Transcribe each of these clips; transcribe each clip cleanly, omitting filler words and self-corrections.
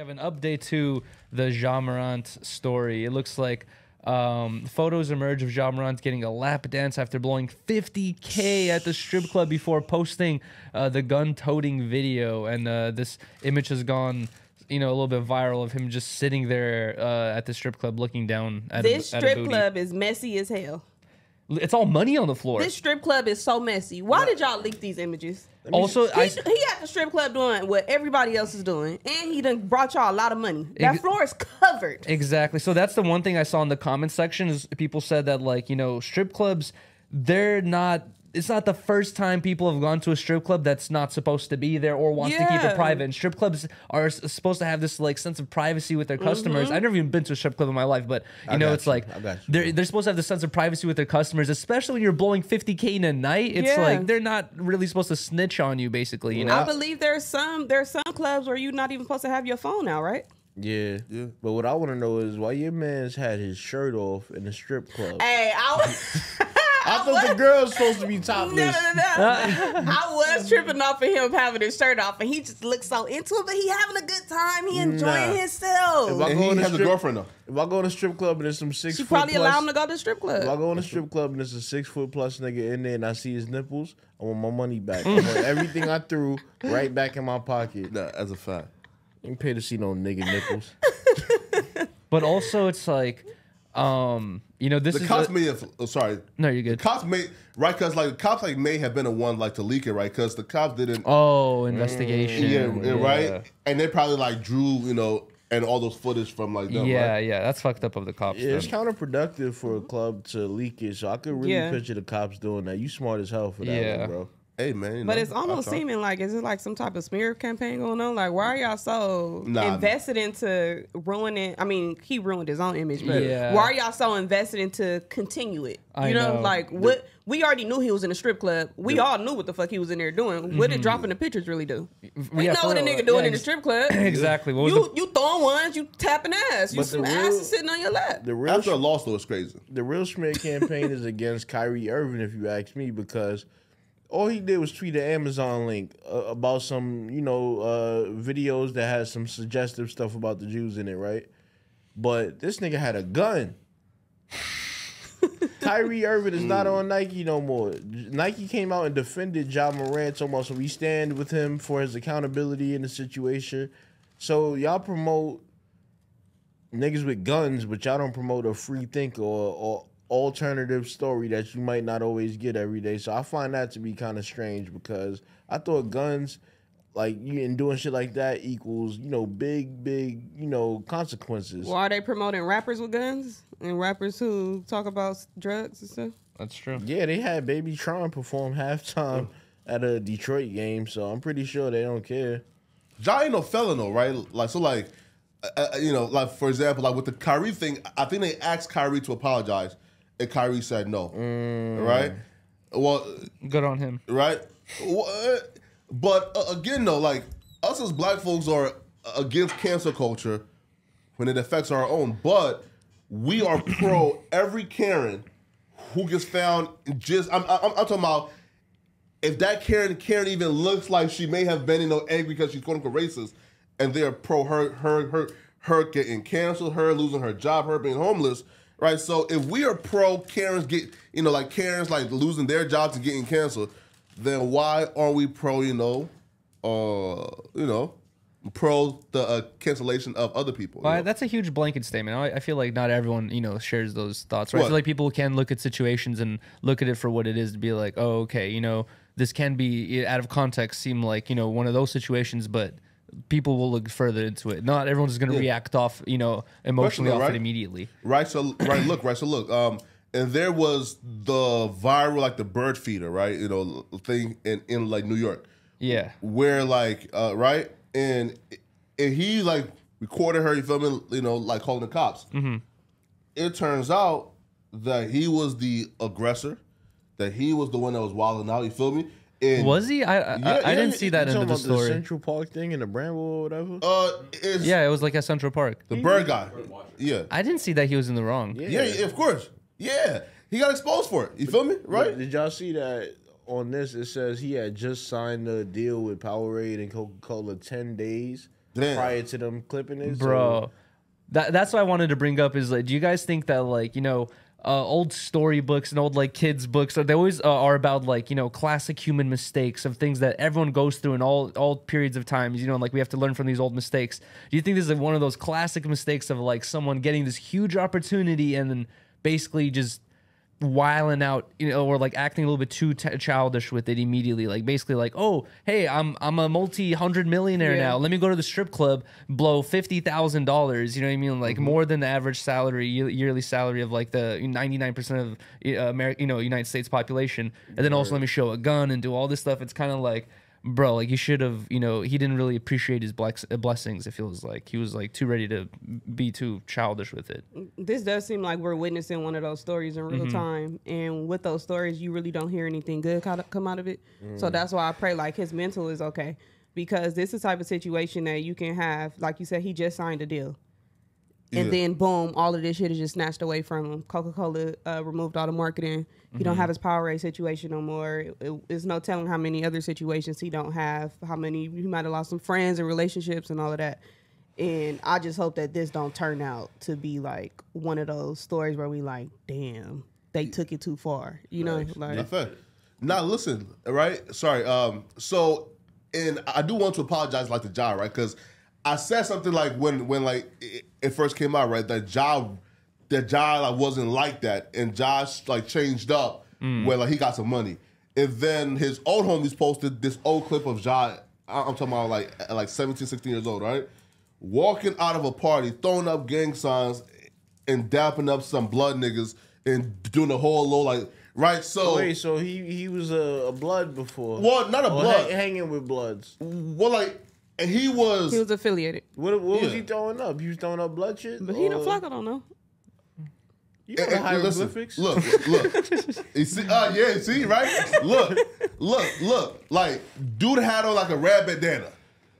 have an update to the Ja Morant story. It looks like photos emerge of Ja Morant getting a lap dance after blowing $50K at the strip club before posting the gun-toting video. And this image has gone, you know, a little bit viral of him just sitting there at the strip club looking down at this strip club is messy as hell. It's all money on the floor. This strip club is so messy. Why did y'all leak these images? Also, he at the strip club doing what everybody else is doing, and he done brought y'all a lot of money. That floor is covered. Exactly. So that's the one thing I saw in the comment section is people said that, like, you know, strip clubs, they're not. It's not the first time people have gone to a strip club that's not supposed to be there or wants to keep it private. And strip clubs are supposed to have this, like, sense of privacy with their customers. I've never even been to a strip club in my life, but, you know, it's like they're supposed to have this sense of privacy with their customers, especially when you're blowing $50K in a night. It's like they're not really supposed to snitch on you, basically. You know? I believe there are some clubs where you're not even supposed to have your phone out, right? Yeah, but what I want to know is why your man's had his shirt off in the strip club. Hey, I thought the girl's supposed to be topless. No. I was tripping off of him having his shirt off, and he just looked so into it, but he having a good time. He enjoying himself. If I go and have a girlfriend, though. If I go to a strip club and there's some 6 foot plus... She probably allow him to go to the strip club. If I go in a strip club and there's a 6 foot plus nigga in there and I see his nipples, I want my money back. I want everything I threw right back in my pocket. Nah, that's a fact. You ain't paid to see no nigga nipples. But also, it's like... you know, this the is cops may have, oh, sorry. No, you're good. The cops may, right? Because like the cops like may have been the one like to leak it, right? Because the cops didn't. Oh, investigation. Yeah, right. And they probably like drew, you know, and all those footage from like them, right? That's fucked up of the cops. Yeah, it's counterproductive for a club to leak it. So I could really picture the cops doing that. You smart as hell for that, one, bro. Hey, man, but it's almost seeming like, is it like some type of smear campaign going on? Like, why are y'all so invested into ruining? I mean, he ruined his own image, but why are y'all so invested into continue it? You know, like what we already knew he was in a strip club. We all knew what the fuck he was in there doing. What did dropping the pictures really do? We know what a nigga doing in the strip club. Exactly. What was you throwing ones, you tapping ass, you some ass is sitting on your lap. The real after a loss though is crazy. The real smear campaign is against Kyrie Irving, if you ask me, because. All he did was tweet an Amazon link about some, you know, videos that had some suggestive stuff about the Jews in it, right? But this nigga had a gun. Kyrie Irving is not on Nike no more. Nike came out and defended Ja Morant almost, so we stand with him for his accountability in the situation. So y'all promote niggas with guns, but y'all don't promote a free thinker or alternative story that you might not always get every day. So I find that to be kind of strange because I thought guns, like, and doing shit like that equals, you know, big, you know, consequences. Well, are they promoting rappers with guns and rappers who talk about drugs and stuff? That's true. Yeah, they had Baby Tron perform halftime at a Detroit game, so I'm pretty sure they don't care. Ja ain't no felon though, right? Like, so like, you know, like for example, like with the Kyrie thing, I think they asked Kyrie to apologize. And Kyrie said no, right? Well, good on him, right? But again, though, like us as black folks are against cancel culture when it affects our own, but we are pro every Karen who gets found. Just I'm talking about if that Karen even looks like she may have been, you know, angry because she's quote unquote racist, and they're pro her getting canceled, her losing her job, her being homeless. Right, so if we are pro Karens get, you know, like Karens like losing their jobs and getting canceled, then why aren't we pro, you know, pro the cancellation of other people? Well, that's a huge blanket statement. I feel like not everyone, you know, shares those thoughts. Right, I feel like people can look at situations and look at it for what it is to be like, oh, okay, you know, this can be out of context, seem like, you know, one of those situations, but. People will look further into it. Not everyone's going to react off, you know, emotionally off it immediately. Right. So look. And there was the viral like the bird feeder, right? You know, thing in like New York. Yeah. Where like and he like recorded her. You feel me? You know, like calling the cops. It turns out that he was the aggressor. That he was the one that was wilding out. You feel me? And was he? I didn't see that in the story. The Central Park thing in the Bramble or whatever. Yeah, it was like at Central Park. The bird guy. Yeah, I didn't see that he was in the wrong. Yeah, of course. Yeah, he got exposed for it. You feel me? Right? Did y'all see that on this? It says he had just signed a deal with Powerade and Coca-Cola 10 days Damn. Prior to them clipping it. Bro, so that's what I wanted to bring up is, like, do you guys think that, like, you know, old storybooks and old, like, kids books, they always are about, like, you know, classic human mistakes of things that everyone goes through in all periods of time, you know, and, like, we have to learn from these old mistakes. Do you think this is, like, one of those classic mistakes of, like, someone getting this huge opportunity and then basically just whiling out, you know, or, like, acting a little bit too childish with it immediately, like, basically, like, oh, hey, I'm a multi-hundred millionaire now, let me go to the strip club, blow $50,000, you know what I mean, like, more than the average salary, yearly salary of, like, the 99% of America, you know, United States population, and then also let me show a gun and do all this stuff. It's kind of like, bro, like, you should have, you know, he didn't really appreciate his blessings. It feels like he was, like, too ready to be too childish with it. This does seem like we're witnessing one of those stories in real time, and with those stories, you really don't hear anything good come out of it. So that's why I pray, like, his mental is okay, because this is the type of situation that you can have. Like you said, he just signed a deal, and then boom, all of this shit is just snatched away from him. Coca-Cola removed all the marketing. He don't have his Powerade situation no more. It's no telling how many other situations he don't have, how many he might have lost some friends and relationships and all of that. And I just hope that this don't turn out to be like one of those stories where we like, damn, they took it too far. You know, like, not fair. Now listen, right? Sorry. So, and I do want to apologize, like, to Ja, right? Because I said something like when like it first came out, right? That Ja like, wasn't like that, and Josh like changed up where like he got some money, and then his old homies posted this old clip of Ja. I'm talking about like 17, 16 years old, right? Walking out of a party, throwing up gang signs, and dapping up some blood niggas, and doing the whole low like. Right, so wait, so he was a blood before? Well, not a blood, hanging with bloods. Well, like. And he was affiliated. What was he throwing up? He was throwing up blood shit? But he don't fuck, I don't know. You know, the hieroglyphics. Listen, look. You see, yeah, see, right? Look. Like, dude had on like a red bandana.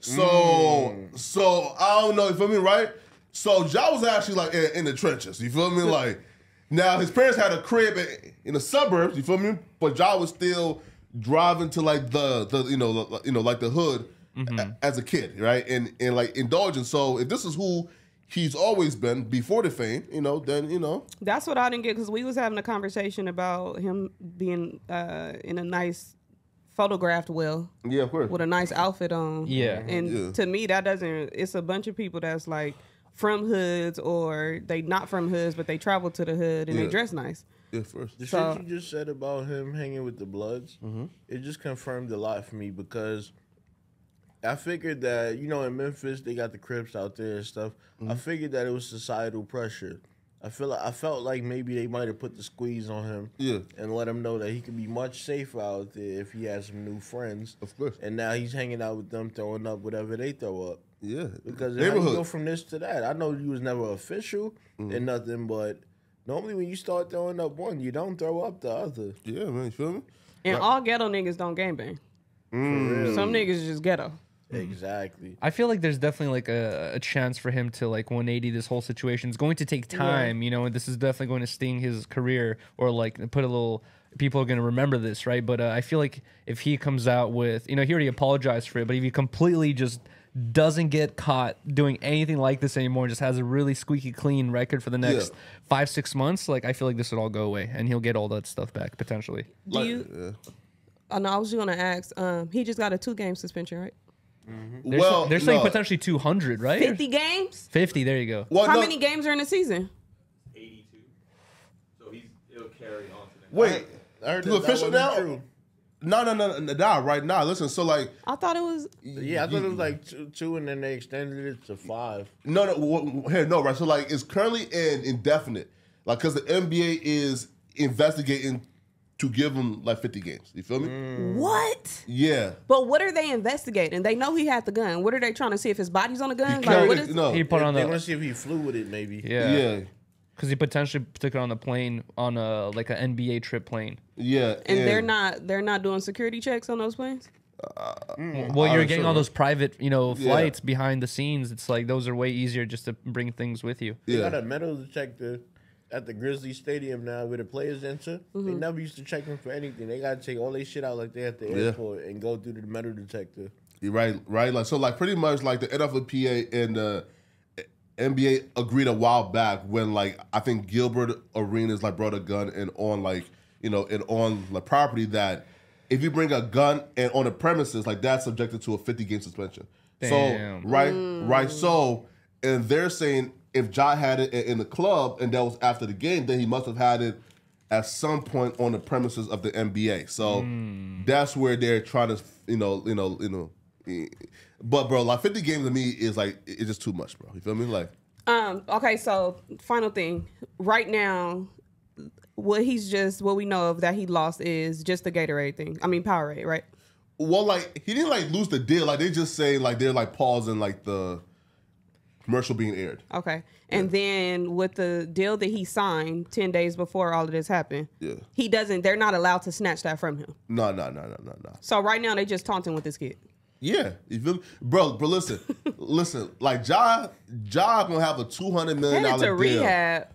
So I don't know, you feel me, right? So Ja was actually like in the trenches, you feel me? Like, now his parents had a crib in the suburbs, you feel me? But Ja was still driving to like the you know, like the hood. As a kid, right? And like indulging. So if this is who he's always been before the fame, you know, then, you know. That's what I didn't get, because we was having a conversation about him being in a nice photographed well. Yeah, of course. With a nice outfit on. Yeah. And to me, that doesn't, it's a bunch of people that's like from hoods, or they not from hoods, but they travel to the hood and they dress nice. Yeah, first. The shit you just said about him hanging with the bloods, it just confirmed a lot for me, because I figured that, you know, in Memphis, they got the Crips out there and stuff. I figured that it was societal pressure. I felt like maybe they might have put the squeeze on him and let him know that he could be much safer out there if he had some new friends. Of course. And now he's hanging out with them, throwing up whatever they throw up. Yeah. Because if you go from this to that, I know you was never official and nothing, but normally when you start throwing up one, you don't throw up the other. Yeah, man, you feel me? And like, all ghetto niggas don't gangbang. Some niggas just ghetto. Exactly. I feel like there's definitely like a chance for him to like 180 this whole situation. It's going to take time, you know, and this is definitely going to sting his career, or like put a little, people are going to remember this, right? But I feel like if he comes out with, you know, he already apologized for it, but if he completely just doesn't get caught doing anything like this anymore, just has a really squeaky clean record for the next 5-6 months, like I feel like this would all go away and he'll get all that stuff back potentially. Do you, no, I was just going to ask, he just got a 2-game suspension, right? Well, they're saying potentially 200, right? 50 games? 50, there you go. Well, how many games are in a season? 82. So it'll carry on to the next. Wait, I heard that official now? True. No, right now. Listen, so like. I thought it was. Yeah, I thought it was like two, and then they extended it to 5. No, right. So like, it's currently an indefinite. Like, because the NBA is investigating to give him like 50 games. You feel me? What? Yeah. But what are they investigating? They know he had the gun. What are they trying to see, if his body's on the gun? Like, what is he put on? They want to see if he flew with it, maybe. Yeah. Because he potentially took it on the plane, on a like an NBA trip plane. Yeah. And they're not doing security checks on those planes. Well, you're getting all those private, you know, flights behind the scenes. It's like those are way easier just to bring things with you. Yeah. You got a metal detector at the Grizzly Stadium now, where the players enter. They never used to check them for anything. They got to take all their shit out like they at the airport and go through the metal detector. Right? Like, so, like, pretty much, like, the NFLPA and the NBA agreed a while back when, like, I think Gilbert Arenas, like, brought a gun and on, like, you know, and on the property that if you bring a gun and on the premises, like, that's subjected to a 50-game suspension. Damn. So, right? So, and they're saying if Ja had it in the club and that was after the game, then he must have had it at some point on the premises of the NBA. So that's where they're trying to, you know. But, bro, like, 50 games to me is, like, it's just too much, bro. You feel me? Like, okay, so final thing. Right now, what we know of that he lost is just the Gatorade thing. I mean, Powerade, right? Well, like, he didn't, like, lose the deal. Like, they just say, like, they're, like, pausing, like, the commercial being aired. Okay. And then with the deal that he signed 10 days before all of this happened, they're not allowed to snatch that from him. No. So right now they just taunting with this kid. Yeah. You feel me? Bro, listen. Listen, like, Ja gonna have a $200 million deal. Rehab.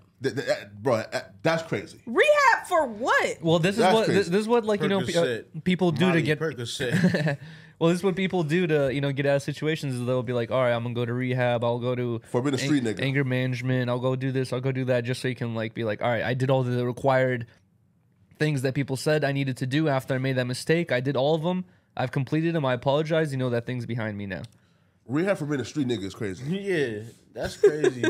Bro, that's crazy. Rehab for what? Well, this is what like, Percocet. People do to get Percocet. Well, this is what people do to, you know, get out of situations. Is they'll be like, all right, I'm gonna go to rehab. I'll go to anger management. I'll go do this. I'll go do that, just so you can, like, be like, all right, I did all the required things that people said I needed to do after I made that mistake. I did all of them. I've completed them. I apologize. You know that thing's behind me now. Rehab for being a street nigga is crazy. Yeah, that's crazy.